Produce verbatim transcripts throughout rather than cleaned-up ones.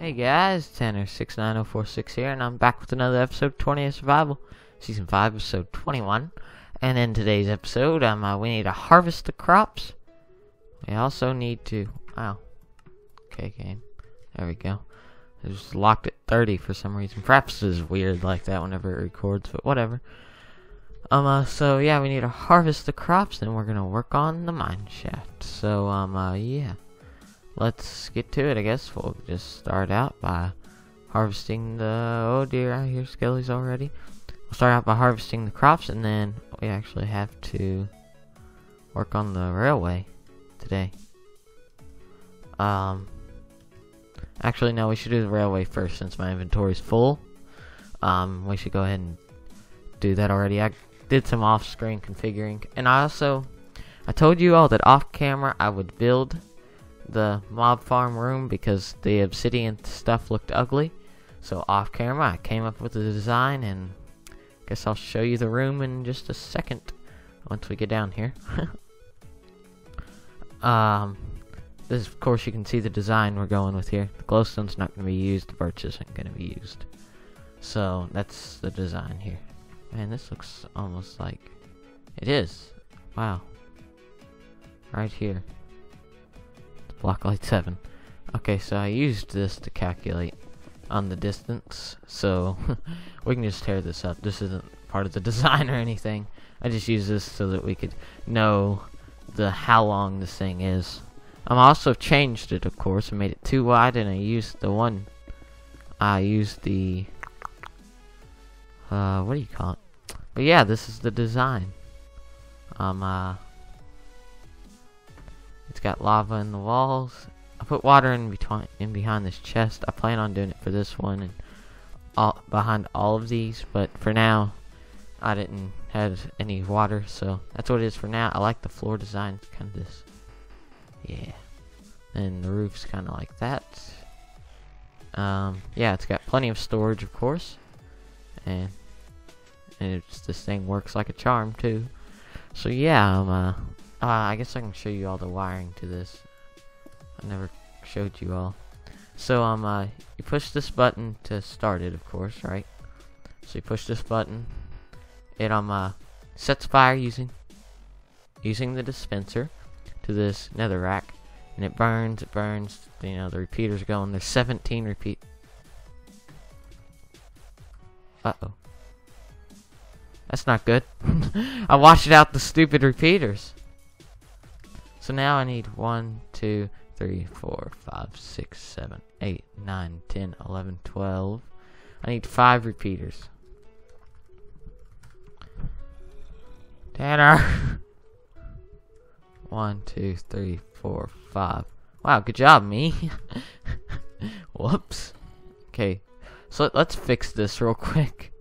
Hey guys, Tanner six nine zero four six here, and I'm back with another episode twenty of Survival, Season five, Episode twenty-one. And in today's episode, um, uh, we need to harvest the crops. We also need to... Oh. Okay, game. There we go. I just locked at thirty for some reason. Perhaps it's weird like that whenever it records, but whatever. Um, uh, so yeah, we need to harvest the crops, and we're gonna work on the mine shaft. So, um, uh, yeah. Let's get to it, I guess. We'll just start out by harvesting the... Oh dear, I hear skellies already. We'll start out by harvesting the crops, and then we actually have to work on the railway today. Um, actually, no, we should do the railway first since my inventory's full. Um, we should go ahead and do that already. I did some off-screen configuring, and I also... I told you all that off-camera I would build the mob farm room because the obsidian stuff looked ugly, so off camera I came up with the design, and I guess I'll show you the room in just a second once we get down here. um, this of course you can see the design we're going with here. The glowstone's not going to be used, the birch isn't going to be used, so that's the design here. Man, this looks almost like it is. Wow, right here. Blocklight seven. Okay, so I used this to calculate on the distance, so we can just tear this up. This isn't part of the design or anything. I just used this so that we could know the how long this thing is. I um, also changed it, of course. I made it too wide, and I used the one. I used the. Uh, what do you call it? But yeah, this is the design. Um, uh. It's got lava in the walls. I put water in between, in behind this chest. I plan on doing it for this one and all, behind all of these, but for now, I didn't have any water, so that's what it is for now. I like the floor design. It's kind of this, yeah. And the roof's kind of like that. Um, yeah, it's got plenty of storage, of course, and, and it's, this thing works like a charm too. So yeah, I'm. Uh, Uh, I guess I can show you all the wiring to this. I never showed you all. So, um, uh, you push this button to start it, of course, right? So you push this button. It, um, uh, sets fire using, using the dispenser to this nether rack. And it burns, it burns, you know, the repeaters going. There's seventeen repeat. Uh-oh. That's not good. I washed out the stupid repeaters. So now I need one, two, three, four, five, six, seven, eight, nine, ten, eleven, twelve. I need five repeaters. Tanner! one, two, three, four, five. Wow, good job, me. Whoops. Okay, so let's fix this real quick.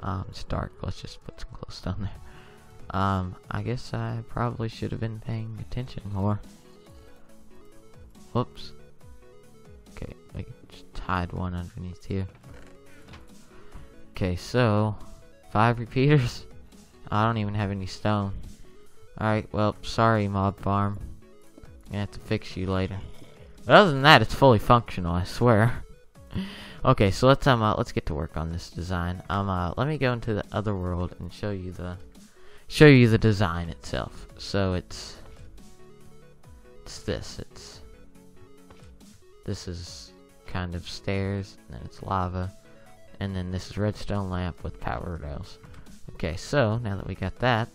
Um, it's dark. Let's just put some glowstone down there. Um, I guess I probably should have been paying attention more. Whoops. Okay, I just tied one underneath here. Okay, so, five repeaters. I don't even have any stone. Alright, well, sorry, mob farm. I'm gonna have to fix you later. But other than that, it's fully functional, I swear. Okay, so let's, um, uh, let's get to work on this design. Um, uh, let me go into the other world and show you the... show you the design itself. So it's it's this it's this is kind of stairs, and then it's lava, and then this is redstone lamp with power rails. Okay, so now that we got that,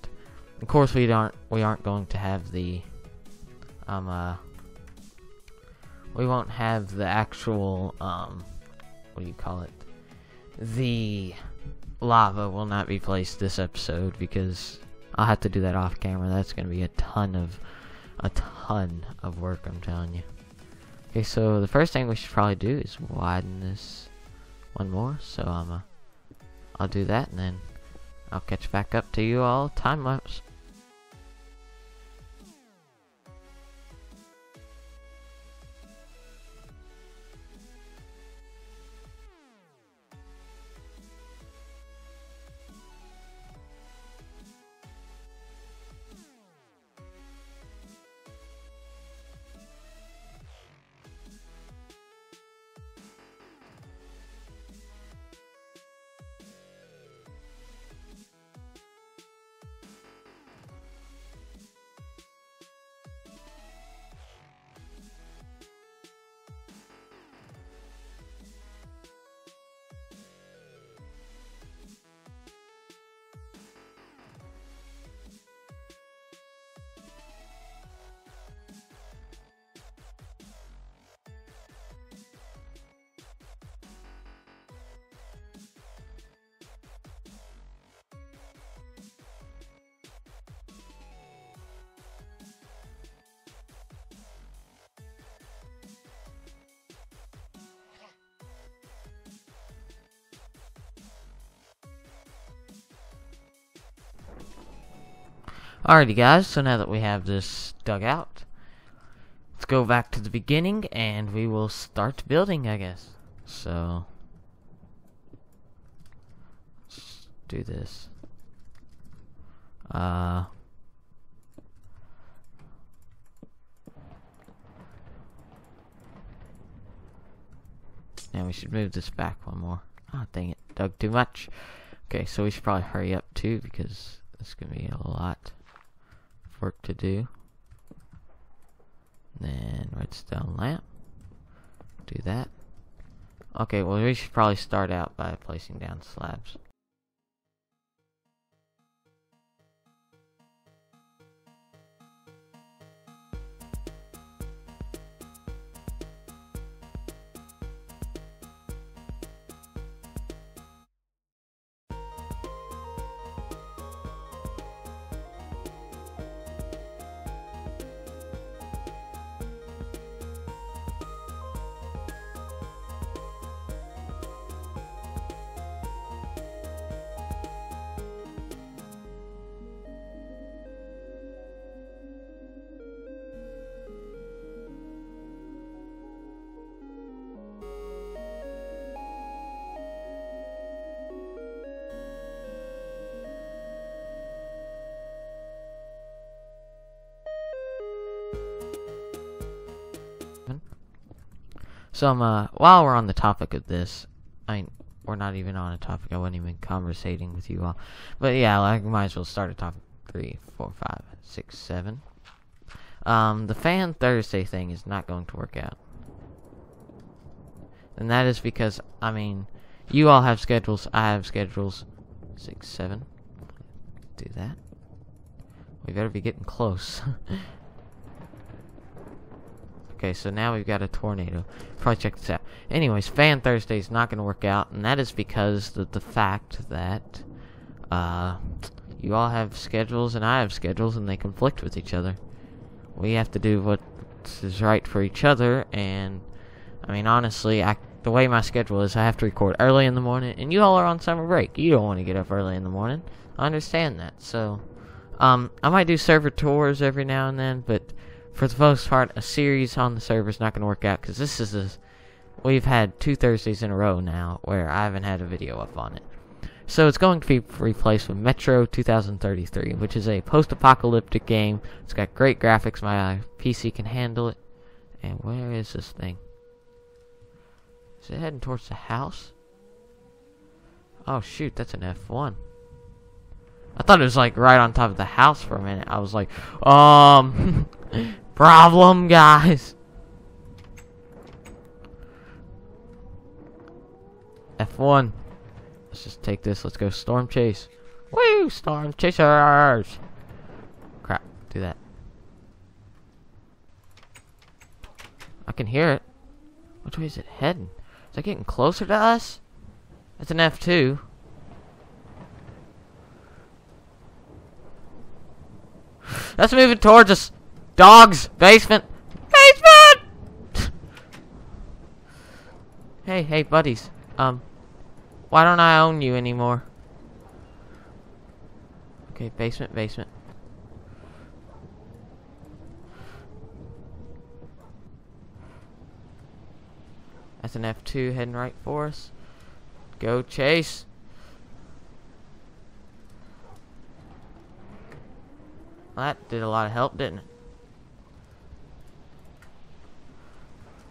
of course we don't we aren't going to have the um uh we won't have the actual um what do you call it the lava will not be placed this episode because I'll have to do that off camera. That's gonna be a ton of a ton of work, I'm telling you. Okay, so the first thing we should probably do is widen this one more. So I'm uh, I'll do that, and then I'll catch back up to you all time lapse. Alrighty guys, so now that we have this dug out, let's go back to the beginning and we will start building, I guess. So, let's do this. Uh, and we should move this back one more. Oh, dang it, dug too much. Okay, so we should probably hurry up too, because it's gonna be a lot of work to do. And then redstone lamp. Do that. Okay, well we should probably start out by placing down slabs. Some, uh, while we're on the topic of this, I mean, we're not even on a topic, I wasn't even conversating with you all. But yeah, I might as well start at topic three, four, five, six, seven. Um, the Fan Thursday thing is not going to work out. And that is because, I mean, you all have schedules, I have schedules. six, seven. Do that. We better be getting close. Okay, so now we've got a tornado. Probably check this out. Anyways, Fan Thursday is not going to work out, and that is because of the fact that uh, you all have schedules and I have schedules, and they conflict with each other. We have to do what is right for each other, and I mean, honestly, I, the way my schedule is, I have to record early in the morning, and you all are on summer break. You don't want to get up early in the morning. I understand that. So, um, I might do server tours every now and then, but for the most part, a series on the server is not going to work out, because this is a... We've had two Thursdays in a row now where I haven't had a video up on it. So it's going to be replaced with Metro twenty thirty-three, which is a post-apocalyptic game. It's got great graphics. My P C can handle it. And where is this thing? Is it heading towards the house? Oh, shoot. That's an F one. I thought it was, like, right on top of the house for a minute. I was like, um... problem, guys. F one. Let's just take this. Let's go storm chase. Woo! Storm chasers! Crap. Do that. I can hear it. Which way is it heading? Is it getting closer to us? That's an F two. That's moving towards us. Dogs! Basement! Basement! hey, hey, buddies. Um, why don't I own you anymore? Okay, basement, basement. That's an F two heading right for us. Go chase! Well, that did a lot of help, didn't it?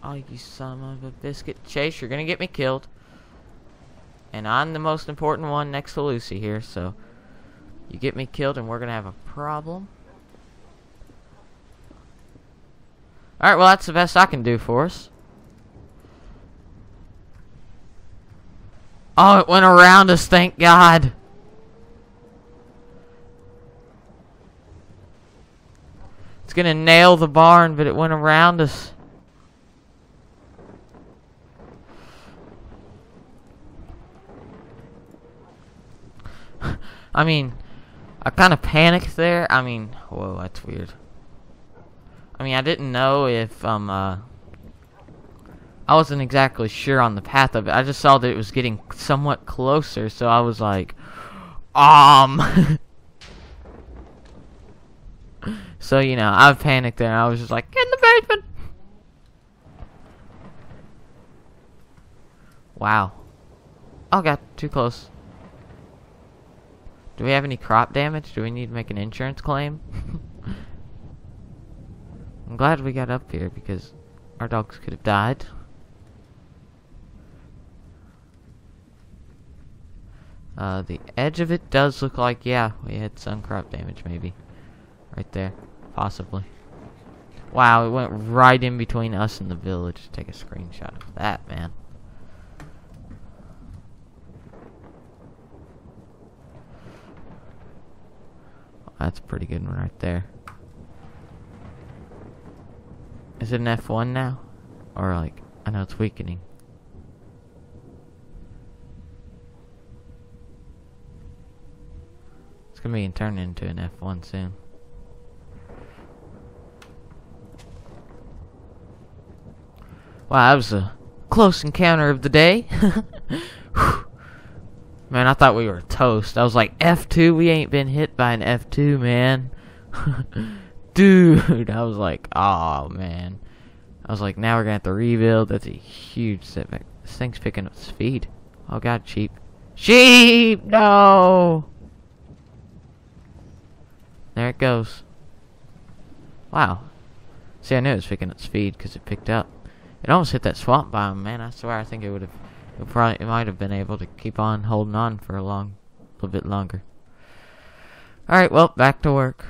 Oh, you son of a biscuit. Chase, you're gonna get me killed. And I'm the most important one next to Lucy here, so you get me killed and we're gonna have a problem. Alright, well that's the best I can do for us. Oh, it went around us, thank God. It's gonna nail the barn, but it went around us. I mean, I kind of panicked there. I mean, whoa, that's weird. I mean, I didn't know if, um, uh, I wasn't exactly sure on the path of it. I just saw that it was getting somewhat closer, so I was like, um. So, you know, I panicked there. I was just like, get in the basement. Wow. Oh, God. Too close. Do we have any crop damage? Do we need to make an insurance claim? I'm glad we got up here because our dogs could have died. Uh, the edge of it does look like, yeah, we had some crop damage maybe. Right there. Possibly. Wow, it went right in between us and the village. Take a screenshot of that, man. That's a pretty good one right there. Is it an F one now? Or like, I know it's weakening. It's gonna be turned into an F one soon. Wow, that was a close encounter of the day. Man, I thought we were toast. I was like, F two? We ain't been hit by an F two, man. Dude, I was like, oh, man. I was like, now we're gonna have to rebuild. That's a huge setback. This thing's picking up speed. Oh, God, sheep. Sheep! No! There it goes. Wow. See, I knew it was picking up speed because it picked up. It almost hit that swamp biome, man. I swear, I think it would have... It probably it might have been able to keep on holding on for a long, little bit longer. Alright, well, back to work.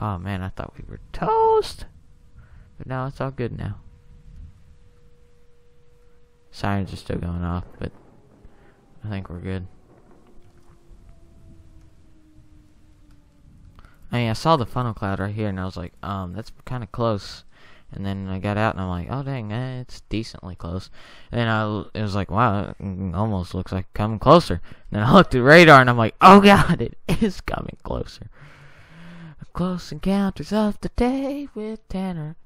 Oh man, I thought we were toast. But no, it's all good now. Sirens are still going off, but I think we're good. I mean, I saw the funnel cloud right here and I was like, um, that's kind of close. And then I got out and I'm like, oh dang, eh, it's decently close. And then I, it was like, wow, it almost looks like coming closer. And then I looked at radar and I'm like, oh god, it is coming closer. Close encounters of the day with Tanner.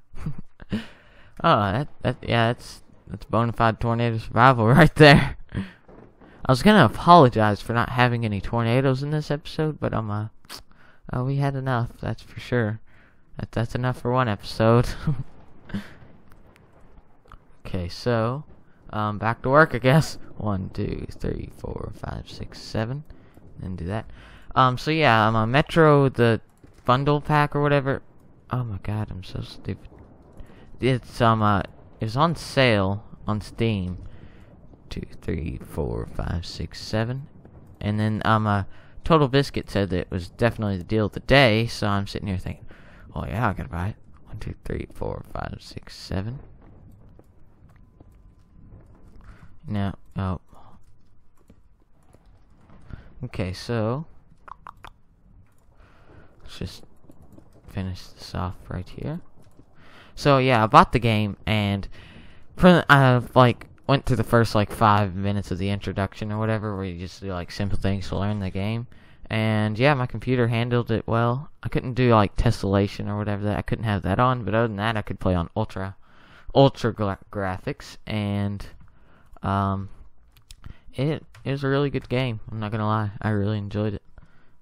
Oh, that, that, yeah, that's that's bona fide tornado survival right there. I was gonna apologize for not having any tornadoes in this episode, but I'm uh, oh, we had enough. That's for sure. That that's enough for one episode. Okay, so, um, back to work, I guess. One, two, three, four, five, six, seven, and do that. Um, so yeah, I'm on Metro, the bundle pack or whatever. Oh my god, I'm so stupid. It's um, uh, it's on sale on Steam. Two, three, four, five, six, seven, and then um, uh, Total Biscuit said that it was definitely the deal of the day. So I'm sitting here thinking, oh yeah, I gotta buy it. One, two, three, four, five, six, seven. Now, oh. Okay, so let's just finish this off right here. So yeah, I bought the game and I like went through the first like five minutes of the introduction or whatever, where you just do like simple things to learn the game. And yeah, my computer handled it well. I couldn't do like tessellation or whatever, that I couldn't have that on. But other than that, I could play on ultra, ultra gra graphics, and um, it it was a really good game. I'm not gonna lie, I really enjoyed it.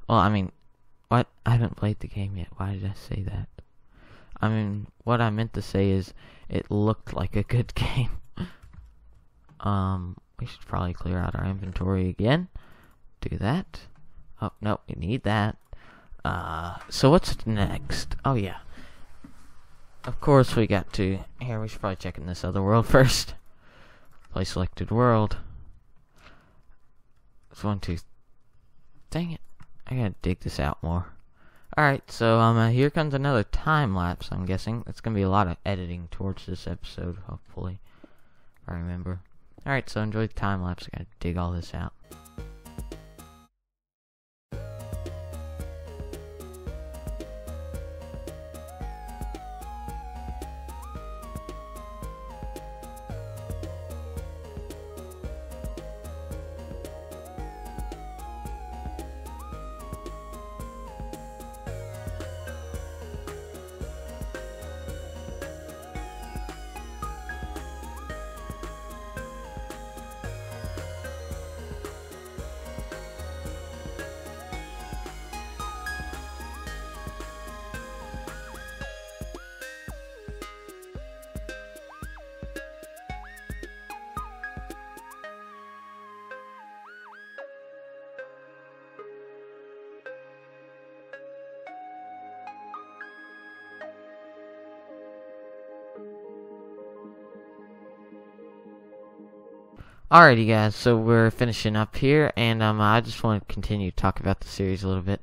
Well, I mean. What? I haven't played the game yet. Why did I say that? I mean, what I meant to say is it looked like a good game. um, we should probably clear out our inventory again. Do that. Oh, no, we need that. Uh, so what's next? Oh, yeah. Of course we got to... Here, we should probably check in this other world first. Play selected world. It's one, two... Dang it. I gotta dig this out more. Alright, so um, uh, here comes another time lapse, I'm guessing. It's gonna be a lot of editing towards this episode, hopefully, if I remember. Alright, so enjoy the time lapse. I gotta dig all this out. Alrighty guys, so we're finishing up here, and um, I just want to continue to talk about the series a little bit.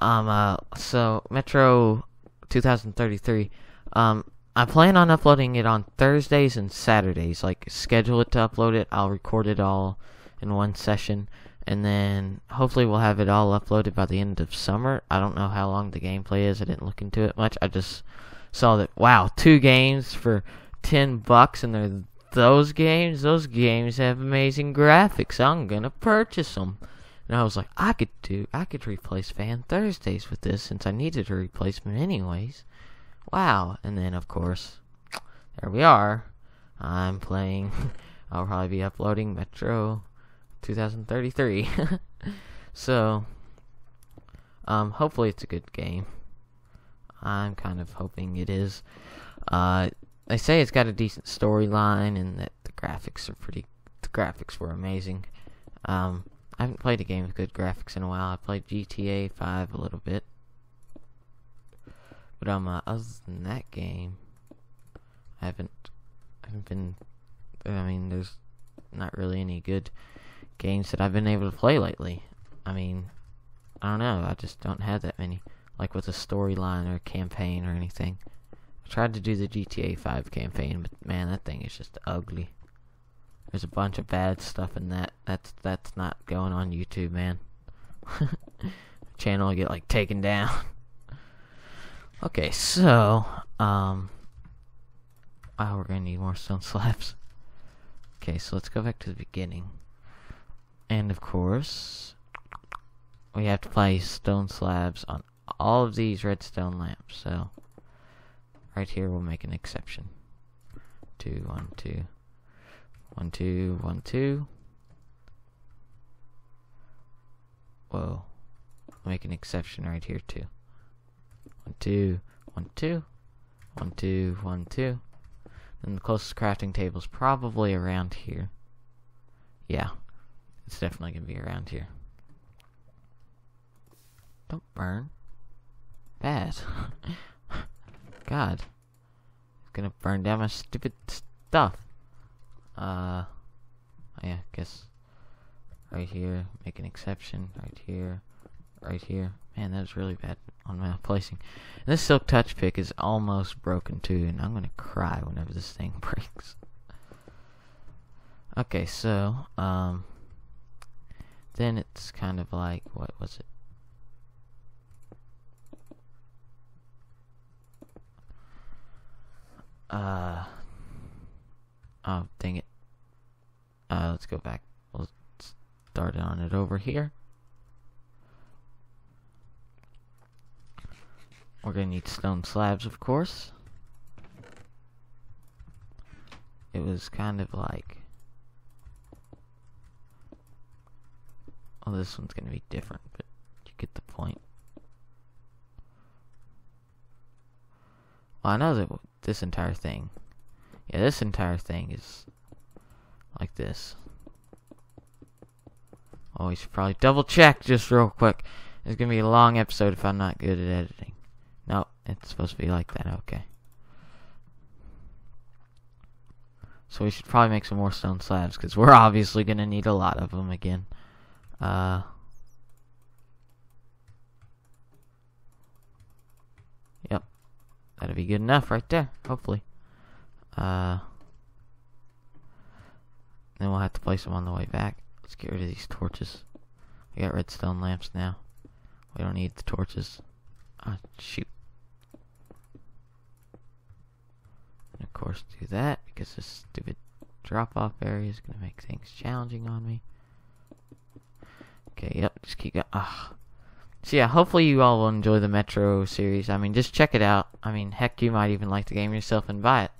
Um, uh, so, Metro twenty thirty-three, um, I plan on uploading it on Thursdays and Saturdays, like, schedule it to upload it, I'll record it all in one session, and then hopefully we'll have it all uploaded by the end of summer. I don't know how long the gameplay is, I didn't look into it much, I just saw that, wow, two games for ten bucks, and they're Those games, those games have amazing graphics. I'm gonna purchase them. And I was like, I could do, I could replace Fan Thursdays with this since I needed a replacement anyways. Wow. And then, of course, there we are. I'm playing, I'll probably be uploading Metro twenty thirty-three. So, um, hopefully it's a good game. I'm kind of hoping it is. Uh, They say it's got a decent storyline and that the graphics are pretty. The graphics were amazing. Um, I haven't played a game with good graphics in a while. I played G T A five a little bit, but um, uh, other than that game, I haven't. I haven't been. I mean, there's not really any good games that I've been able to play lately. I mean, I don't know. I just don't have that many, like with a storyline or a campaign or anything. Tried to do the G T A five campaign, but man, that thing is just ugly. There's a bunch of bad stuff in that. That's that's not going on YouTube, man. Channel will get like taken down. Okay, so um, oh, we're gonna need more stone slabs. Okay, so let's go back to the beginning, and of course, we have to place stone slabs on all of these redstone lamps. So. Right here, we'll make an exception. Two, one, two, one, two, one, two. Whoa, make an exception right here too. One, two, one, two, one, two, one, two. And the closest crafting table is probably around here. Yeah, it's definitely gonna be around here. Don't burn. Bad. God, it's gonna burn down my stupid stuff. Uh, yeah, I guess right here, make an exception. Right here, right here. Man, that was really bad on my placing. And this silk touch pick is almost broken too, and I'm gonna cry whenever this thing breaks. Okay, so um, then it's kind of like, what was it? Uh, oh, dang it. Uh, let's go back. We'll start on it over here. We're gonna need stone slabs, of course. It was kind of like... Oh, this one's gonna be different, but you get the point. Well, I know that this entire thing, yeah, this entire thing is like this. Oh, we should probably double check just real quick. It's gonna be a long episode if I'm not good at editing. No, it's supposed to be like that. Okay. So we should probably make some more stone slabs because we're obviously gonna need a lot of them again. Uh. That'll be good enough right there, hopefully. Uh, then we'll have to place them on the way back. Let's get rid of these torches. We got redstone lamps now. We don't need the torches. Ah, shoot. And of course do that, because this stupid drop-off area is going to make things challenging on me. Okay, yep, just keep going. Ah. So yeah, hopefully you all will enjoy the Metro series. I mean, just check it out. I mean, heck, you might even like the game yourself and buy it.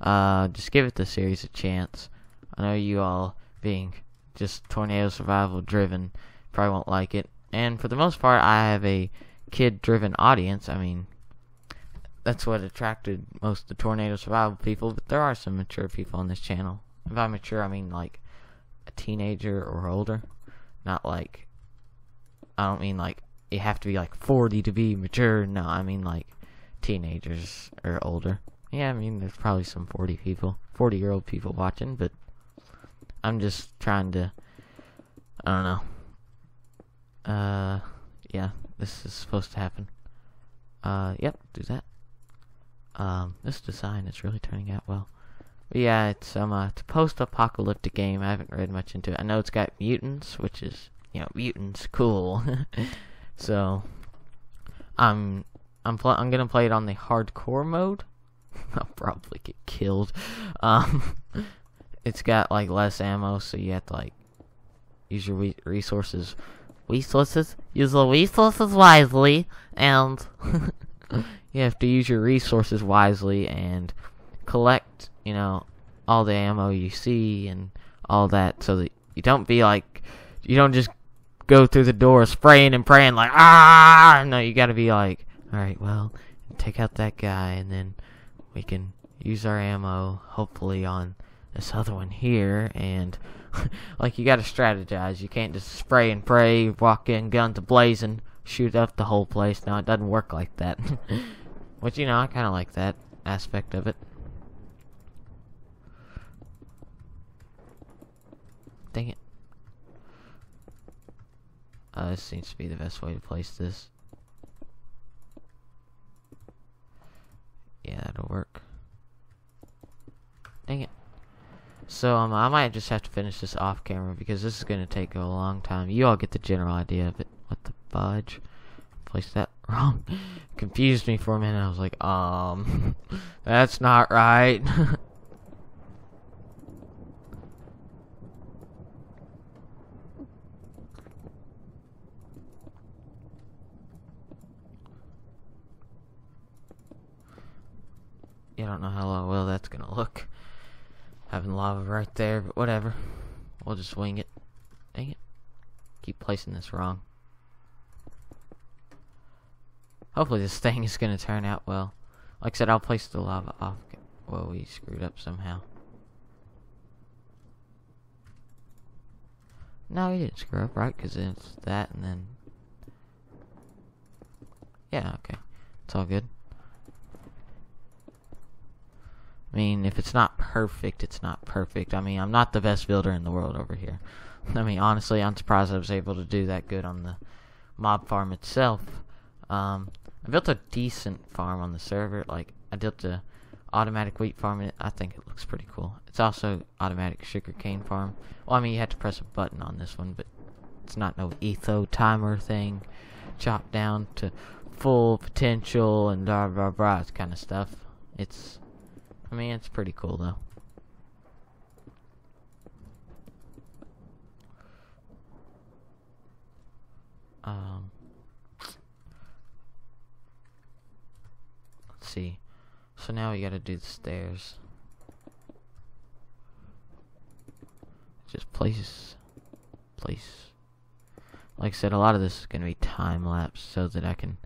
Uh, just give it the series a chance. I know you all, being just tornado survival driven, probably won't like it. And for the most part, I have a kid-driven audience. I mean, that's what attracted most of the tornado survival people, but there are some mature people on this channel. And by mature, I mean like a teenager or older. Not like... I don't mean like you have to be like forty to be mature. No, I mean like teenagers or older. Yeah, I mean there's probably some forty people, forty year old people watching, but I'm just trying to, I don't know. Uh, yeah, this is supposed to happen. Uh, yep, do that. Um, this design is really turning out well. But yeah, it's um, uh, it's a post-apocalyptic game. I haven't read much into it. I know it's got mutants, which is, you know, mutants, cool. So, I'm I'm pl I'm gonna play it on the hardcore mode. I'll probably get killed. Um, it's got like less ammo, so you have to like use your re resources, resources, use the resources wisely, and you have to use your resources wisely and collect, you know, all the ammo you see and all that, so that you don't be like, you don't just go through the door spraying and praying like, ah, no, you gotta be like, all right, well, take out that guy, and then we can use our ammo, hopefully, on this other one here, and, like, you gotta strategize. You can't just spray and pray, walk in, gun to blazing, shoot up the whole place. No, it doesn't work like that. Which, you know, I kinda like that aspect of it. Dang it. Uh, this seems to be the best way to place this. Yeah, that'll work. Dang it. So, um, I might just have to finish this off camera because this is going to take a long time. You all get the general idea of it. What the fudge? Placed that wrong. Confused me for a minute. I was like, um, that's not right. I don't know how long, well, that's gonna look. Having lava right there, but whatever. We'll just wing it. Dang it. Keep placing this wrong. Hopefully this thing is gonna turn out well. Like I said, I'll place the lava off. Well, we screwed up somehow. No, we didn't screw up, right? Because it's that and then... yeah, okay. It's all good. I mean, if it's not perfect, it's not perfect. I mean, I'm not the best builder in the world over here. I mean, honestly, I'm surprised I was able to do that good on the mob farm itself. Um, I built a decent farm on the server. Like, I built a automatic wheat farm, and I think it looks pretty cool. It's also automatic sugarcane farm. Well, I mean, you had to press a button on this one, but it's not no etho timer thing. Chopped down to full potential and blah, blah, blah, that kind of stuff. It's... I mean, it's pretty cool, though. Um, let's see. So now we gotta do the stairs. Just place, place. Like I said, a lot of this is gonna be time lapse, so that I can.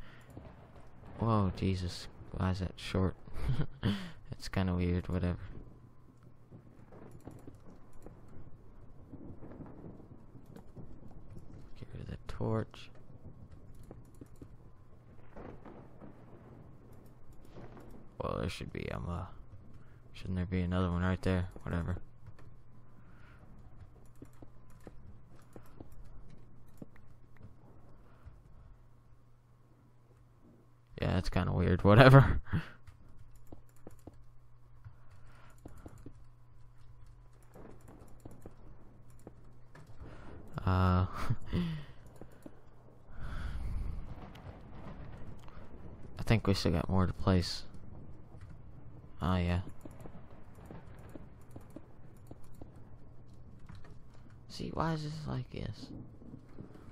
Whoa, Jesus! Why is that short? It's kind of weird, whatever. Get rid of the torch. Well, there should be, um, uh, shouldn't there be another one right there? Whatever. Yeah, that's kind of weird, whatever. Uh, I think we still got more to place. Oh, yeah. See, why is this like this?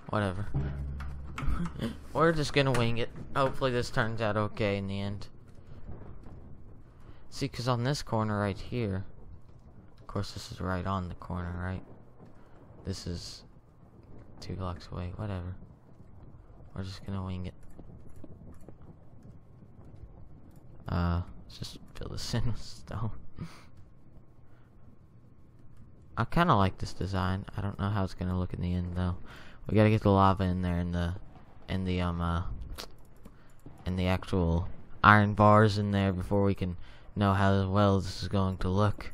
Whatever. We're just gonna wing it. Hopefully this turns out okay in the end. See, because on this corner right here... of course, this is right on the corner, right? This is... two blocks away, whatever. We're just gonna wing it. Uh, let's just fill this in with stone. I kinda like this design. I don't know how it's gonna look in the end, though. We gotta get the lava in there and the, and the, um, uh, and the actual iron bars in there before we can know how well this is going to look.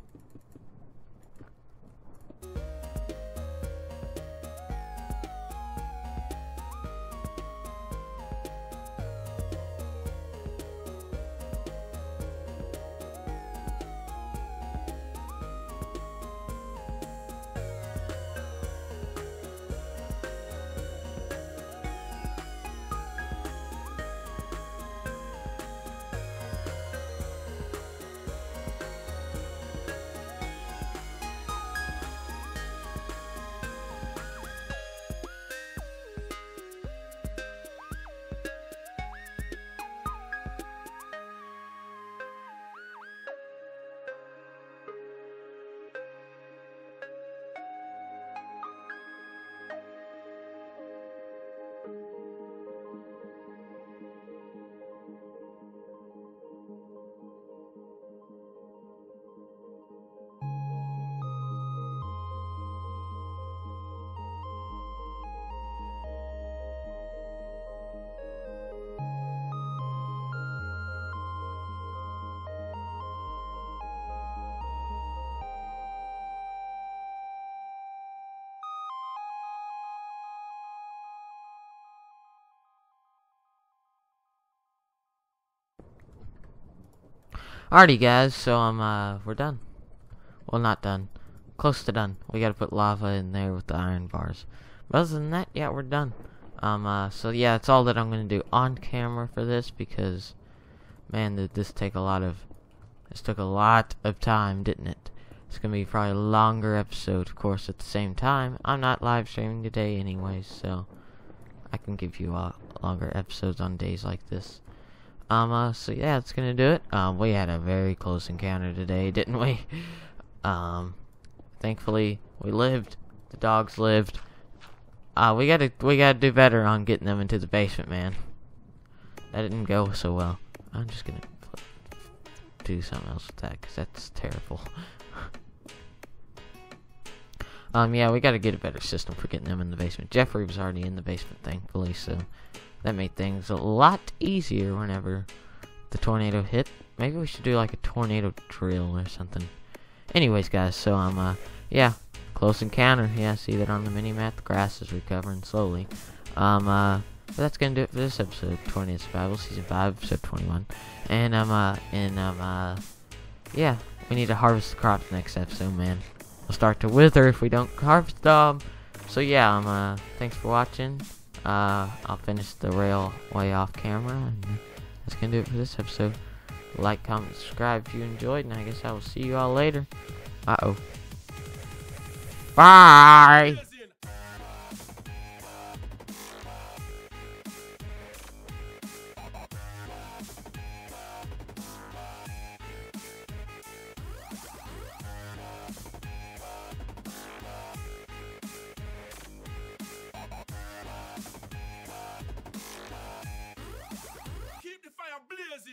Alrighty, guys. So I'm uh, we're done. Well, not done. Close to done. We gotta put lava in there with the iron bars. But other than that, yeah, we're done. Um. Uh, so yeah, it's all that I'm gonna do on camera for this because, man, did this take a lot of. This took a lot of time, didn't it? It's gonna be probably a longer episode, of course, at the same time. I'm not live streaming today anyways, so I can give you uh, longer episodes on days like this. Um, uh, so yeah, that's gonna do it. Um, we had a very close encounter today, didn't we? Um, thankfully, we lived. The dogs lived. Uh, we gotta, we gotta do better on getting them into the basement, man. That didn't go so well. I'm just gonna do something else with that, because that's terrible. Um, yeah, we gotta get a better system for getting them in the basement. Jeffrey was already in the basement, thankfully, so that made things a lot easier whenever the tornado hit. Maybe we should do, like, a tornado drill or something. Anyways, guys, so, um, uh, yeah, close encounter. Yeah, see that on the mini-map, the grass is recovering slowly. Um, uh, but that's gonna do it for this episode of twenty Survival, Season five, Episode twenty-one. And, um, uh, and, um, uh, yeah, we need to harvest the crops next episode, man. Start to wither if we don't harvest them. So yeah, um, uh, thanks for watching. Uh, I'll finish the railway off camera, and that's gonna do it for this episode. Like, comment, subscribe if you enjoyed, and I guess I will see you all later. Uh oh. Bye.